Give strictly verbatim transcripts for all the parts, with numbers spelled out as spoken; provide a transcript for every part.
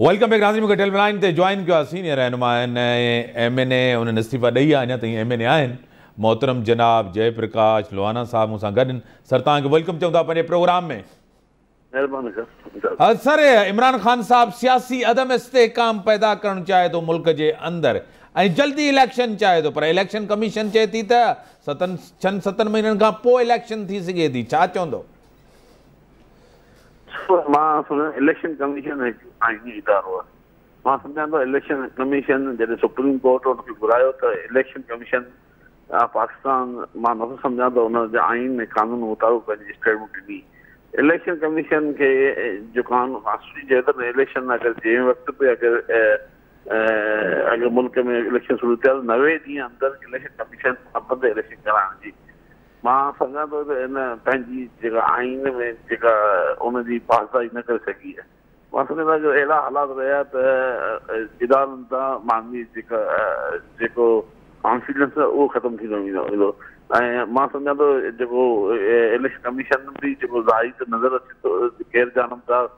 Welcome back नाज़रीन television ते join कयो सीनियर रहनुमा एम एन ए उन्हनि इस्तीफ़ा ॾेई आहे अञा ताईं एम एन ए आहिनि मोहतरम जनाब जयप्रकाश लोहाना साहब मूंसां गॾु सर तव्हांखे वेलकम चऊं था पंहिंजे प्रोग्राम में। सर इमरान ख़ान साहब सियासी अदम इस्तेहकाम पैदा करणु चाहे थो मुल्क जे अंदरि ऐं जल्दी इलेक्शन चाहे थो, पर इलेक्शन कमीशन चए थी त सतनि छहनि सतनि महीननि खां पोइ इलेक्शन थी सघे थी, छा चवंदो? मां सुन इलेक्शन कमीशन हिकु आइनी इदारो आहे, मां सम्झां थो इलेक्शन कमीशन जॾहिं सुप्रीम कोर्ट हुनखे घुरायो त इलेक्शन कमीशन पाकिस्तान मां नथो सम्झां थो हुन जे आइन में कानून मुताबिक़ पंहिंजी स्टेटमेंट ॾिनी। इलेक्शन कमीशन खे जो कानून कानूनी जहिड़ो में इलेक्शन अगरि जंहिं वक़्त ते अगरि अगरि मुल्क में इलेक्शन शुरू थिया नवे ॾींहं अंदरि इलेक्शन कमीशन पाबंद इलेक्शन कराइण जी, मां सम्झां थो त हिन पंहिंजी जेका आइन में जेका उनजी पासदारी न करे सघी आहे। मां सम्झंदो आहियां जो अहिड़ा हालात रहिया त इदारनि सां मानवी जेका जेको कॉन्फिडेंस आहे उहो ख़तमु थींदो वेंदो ऐं मां सम्झां थो जेको इलेक्शन कमीशन बि जेको ज़ाहिर त नज़र अचे थो गैर जानबदार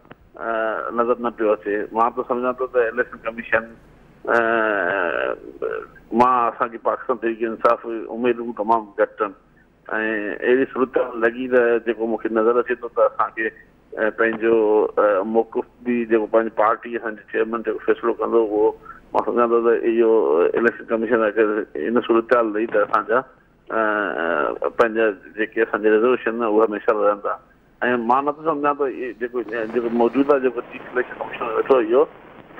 नज़र न पियो अचे। मां त सम्झां थो त इलेक्शन कमीशन मां असांखे पाकिस्तान तहरीक इंसाफ़ उमेदूं तमामु घटि आहिनि ऐं अहिड़ी सूरत लॻी त जेको मूंखे नज़र अचे थो त असांखे पंहिंजो मौक़ुफ़ बि जेको पंहिंजी पार्टी असांजे चेयरमैन जेको फ़ैसिलो कंदो उहो मां सम्झां थो त इहो इलेक्शन कमीशन अगरि इन सूरत लही त असांजा पंहिंजा जेके असांजा रिज़र्वेशन आहिनि उहे हमेशह रहंदा ऐं मां नथो सम्झां थो जेको जेको मौजूदा जेको चीफ इलेक्शन कमीशनर वेठो इहो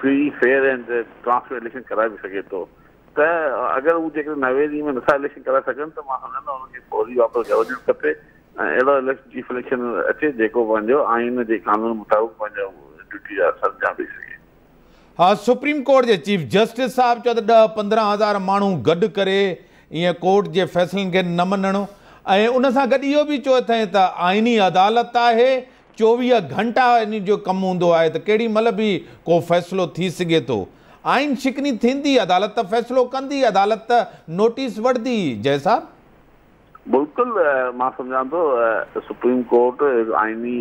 free fair and transfer election कराए बि सघे थो त अगरि हू जेके नवे ॾींहं में नथा इलेक्शन कराए सघनि त मां सम्झंदो आहियां हुनखे फौरी वापसि हुजणु खपे ऐं अहिड़ो इलेक्शन चीफ इलेक्शन अचे जेको पंहिंजो आइन जे कानून मुताबिक़ पंहिंजो ड्यूटी जा असर जां ॾेई सघे। हा, सुप्रीम कोर्ट जे चीफ जस्टिस साहिबु चयो त ॾह पंद्रहं हज़ार माण्हू गॾु करे ईअं कोर्ट जे फ़ैसिलनि खे न मञणो ऐं उन सां गॾु इहो बि चयो अथई त आइनी अदालत आहे, चोवीह घंटा इन जो कमु हूंदो आहे त केॾी महिल बि को फ़ैसिलो थी सघे थो। आइन शिकनी थींदी, अदालत त फ़ैसिलो कंदी, अदालत त नोटिस वठंदी। जय साहब बिल्कुलु मां सम्झां थो सुप्रीम कोर्ट आइनी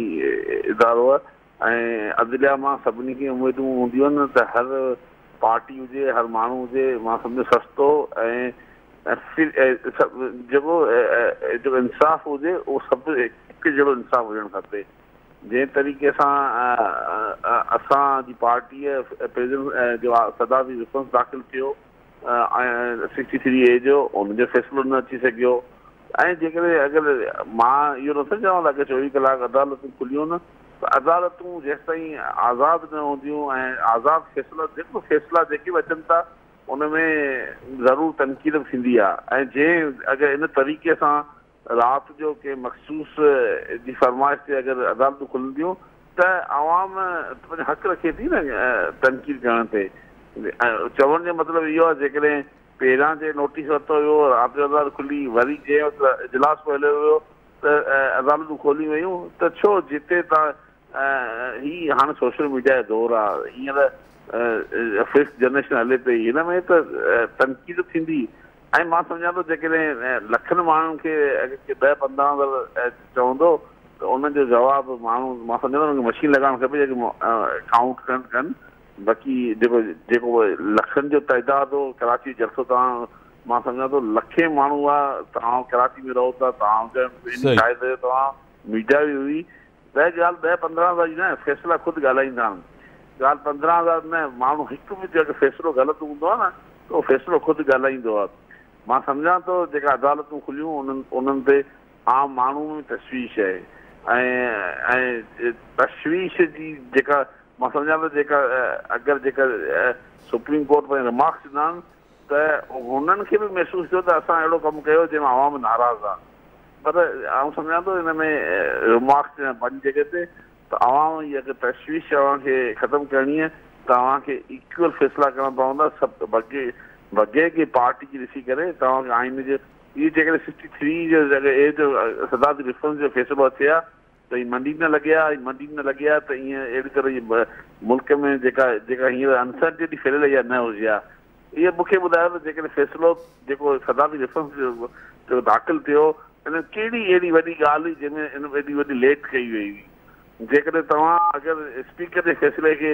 इदारो आहे ऐं अदलिया मां सभिनी खे उमेदूं हूंदियूं आहिनि त हर पार्टी हुजे हर माण्हू हुजे मां सम्झो सस्तो ऐं जेको जो इंसाफ़ हुजे उहो सभु हिकु जहिड़ो इंसाफ़ हुजणु खपे। जंहिं तरीक़े सां असांजी पार्टीअ प्रेज़िडेंट जो आहे सदा बि रिस्पॉन्स दाख़िल थियो ऐं सिक्सटी थ्री ए जो हुनजो फ़ैसिलो न अची सघियो ऐं जेकॾहिं अगरि मां इहो नथो चवां त अगरि चोवीह कलाक अदालतूं खुलियूं न त अदालतूं जेसिताईं आज़ादु न हूंदियूं ऐं आज़ादु फ़ैसिला जेको फ़ैसिला जेके बि अचनि था उन में ज़रूरु तनक़ीद बि थींदी आहे ऐं जंहिं अगरि इन तरीक़े सां राति जो के मखसूस जी फरमाइश ते अगरि अदालतूं खुलंदियूं त आवाम पंहिंजो हक़ रखे थी न तनक़ीद करण ते। चवण जो मतिलबु इहो आहे जेकॾहिं पहिरां जे नोटिस वरितो हुयो राति जो अदालत खुली वरी जंहिं वक़्तु इजलास पियो हलियो हुयो त अदालतूं खोली वयूं त छो जिते तव्हां हीअ हाणे सोशल मीडिया जो दौरु आहे, हींअर फिफ्थ जनरेशन हले पई, हिन में त तनक़ीद थींदी ऐं मां सम्झां थो जेकॾहिं लखनि माण्हुनि खे ॾह पंद्रहं हज़ार चवंदो त उनजो जवाबु माण्हू मां सम्झां थो उनखे मशीन लॻाइणु खपे जेके काउंट कनि कनि बाक़ी जेको जेको लखनि जो तइदादु हो कराची जलसो तव्हां मां सम्झां थो लखे माण्हू आहे, तव्हां कराची में रहो था, तव्हां शायदि तव्हां मीडिया बि हुई त ॻाल्हि ॾह पंद्रहं हज़ार जी न फ़ैसिला ख़ुदि ॻाल्हाईंदा आहिनि, ॻाल्हि पंद्रहं हज़ार न माण्हू हिकु बि जेको फ़ैसिलो ग़लति हूंदो आहे न त उहो फ़ैसिलो ख़ुदि ॻाल्हाईंदो आहे। मां सम्झां थो जेका अदालतूं खुलियूं उन्हनि उन्हनि ते आम माण्हू में तशवीश आहे ऐं ऐं तशवीश जी जेका मां सम्झां थो जेका अगरि जेका सुप्रीम कोर्ट में रिमार्क्स ॾिना आहिनि त हुननि खे बि महसूसु थियो त असां अहिड़ो कमु कयो जंहिंमें आवाम नाराज़ आहे, पर आउं सम्झां थो हिन में रिमार्क्स ॾिना पंहिंजी जॻहि ते त आवाम इहा तशवीश तव्हांखे ख़तमु करणी आहे, तव्हांखे इक्वल फ़ैसिला करणा पवंदा सभु बाक़ी बग़ैर की पार्टी की ॾिसी करे तव्हांखे आइन जो इहो जेकॾहिं सिक्सटी थ्री जो ए जो सदा रिफॉर्म्स जो फ़ैसिलो अचे हा त हीअ मंडी न लॻे हा मंडी न लॻे हा त ईअं अहिड़ी तरह हीअ मुल्क में जेका जेका हींअर अनसर्टेनिटी फैलियल इहा न हुजे हा। इहो मूंखे ॿुधायो त जेकॾहिं फ़ैसिलो जेको सदा रिफॉर्म्स जो दाख़िल थियो इन कहिड़ी अहिड़ी वॾी ॻाल्हि हुई जंहिंमें इन एॾी वॾी लेट कई वई हुई। जेकॾहिं तव्हां अगरि स्पीकर जे फ़ैसिले खे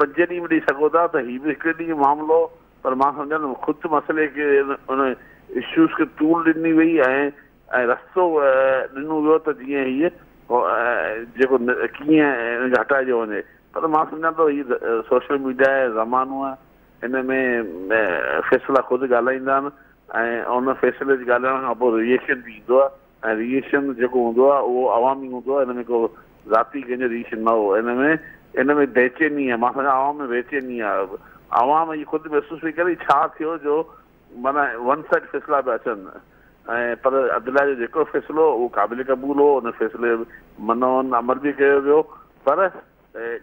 पंजे ॾींहं ॾेई सघो था त हीउ बि हिकु ॾींहुं मामिलो, पर मां सम्झंदुमि ख़ुदि मसइले खे उन इश्यूज़ खे तूल ॾिनी वई ऐं ऐं रस्तो ॾिनो वियो त जीअं हीअ जेको कीअं हटाइजो वञे। पर मां सम्झां थो हीअ सोशल मीडिया जो ज़मानो आहे, हिन में फ़ैसिला ख़ुदि ॻाल्हाईंदा आहिनि ऐं उन फ़ैसिले जे ॻाल्हाइण खां पोइ रिएक्शन बि ईंदो आहे ऐं रिएक्शन जेको हूंदो आहे उहो अवामी हूंदो आहे, हिन में को ज़ाती कंहिंजो रिएक्शन न हो। हिन में इन में बेचैनी है, मां समझा आवाम में बेचैनी है, आवाम ये खुद महसूस पी करे छा थियो जो माना वन साइड फैसला पे अचन। पर अदला जो जेको फैसलो वो काबिल कबूल हो, उन फैसले मनोन अमल भी किया वो, पर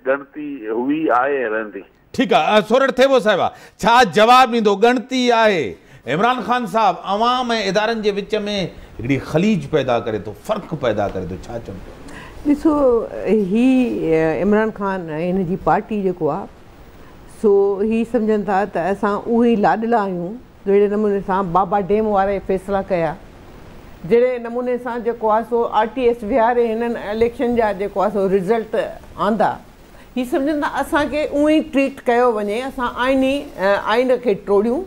गणती हुई आए रहंदी। ठीक है, सोरठ थे वो साहब छा जवाब नहीं दो गणती आए। इमरान खान साहब आवाम ऐं इदारन के विच में एक खलीज पैदा करे तो फर्क पैदा करे तो छा चन पे ॾिसो ही इमरान ख़ान हिन जी पार्टी जेको आहे सो ही सम्झनि था त असां उहे लाडला आहियूं जहिड़े नमूने सां बाबा डेम वारे फ़ैसिला कया, जहिड़े नमूने सां जेको आहे सो आर टी एस विहारे हिननि इलेक्शन जा जेको आहे सो रिज़ल्ट आंदा। ही सम्झनि था असांखे उहे ई ट्रीट कयो वञे, असां आइनी आइन खे टोड़ियूं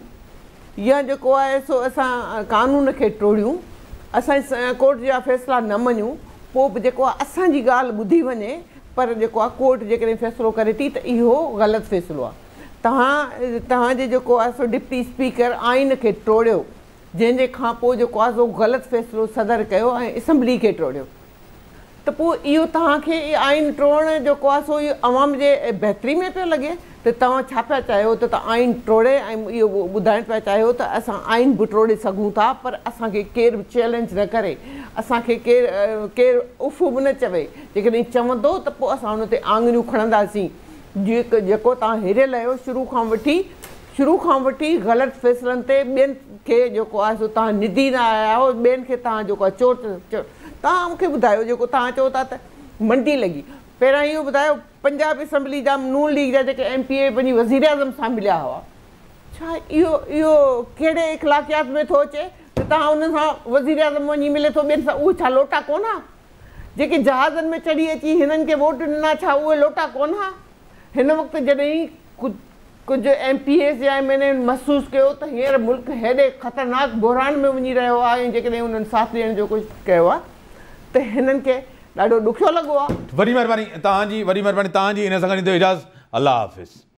या जेको आहे सो असां कानून खे टोड़ियूं, असां कोर्ट जा फ़ैसिला न मञूं, पोइ जेको आहे असांजी ॻाल्हि ॿुधी वञे, पर जेको आहे कोर्ट जेकॾहिं फ़ैसिलो करे थी त इहो ग़लति फ़ैसिलो आहे। तव्हां तव्हांजे जेको आहे सो डिप्टी स्पीकर आइन खे टोड़ियो, जंहिंजे खां पोइ जेको आहे सो ग़लति फ़ैसिलो सदर कयो ऐं असम्बली खे टोड़ियो, त पोइ इहो तव्हांखे आइन टोड़ण जेको आहे सो इहो आवाम जे बहितरी में पियो लॻे। त तव्हां छा पिया चाहियो त तव्हां आइन टोड़े ऐं इहो ॿुधाइण पिया चाहियो त असां आइन बि टोड़े सघूं था, पर असांखे केर बि चैलेंज न करे, असांखे केरु केरु उफ बि न चवे, जेकॾहिं चवंदो त पोइ असां हुन ते आङिरियूं खणंदासीं। जेको जेको तव्हां हिरियल आहियो शुरू खां वठी शुरू खां वठी ग़लति फ़ैसिलनि ते ॿियनि खे जेको आहे सो तव्हां निधी न आया आहियो, ॿियनि खे तव्हां जेको आहे चोट तव्हां मूंखे ॿुधायो जेको तव्हां चओ था त मंडी लॻी। पहिरां इहो ॿुधायो पंजाब असैम्बली जा नून लीग जा जेके एम पी ए पंहिंजी वज़ीर आज़म सां मिलिया हुआ, छा इहो इहो कहिड़े इख़लाक़ियात में थो अचे त तव्हां उन सां वज़ीर आज़म वञी मिले थो ॿियनि सां? उहे छा लोटा कोन हा? जेके जहाज़नि में चढ़ी अची हिननि खे वोट ॾिना, छा उहे लोटा कोन हा? हिन वक़्तु जॾहिं कुझु कुझु एम पी एस या एम एन ए महसूसु कयो त हींअर मुल्क हेॾे ख़तरनाक बहरान में वञी रहियो आहे, ऐं जेकॾहिं उन्हनि साथ ॾियण जो कुझु कयो आहे त हिननि खे ॾाढो ॾुखियो लॻो आहे। वॾी महिरबानी तव्हांजी, वॾी महिरबानी तव्हांजी। इन सां गॾु ईंदो इजाज़त, अल्लाह हाफ़िज़।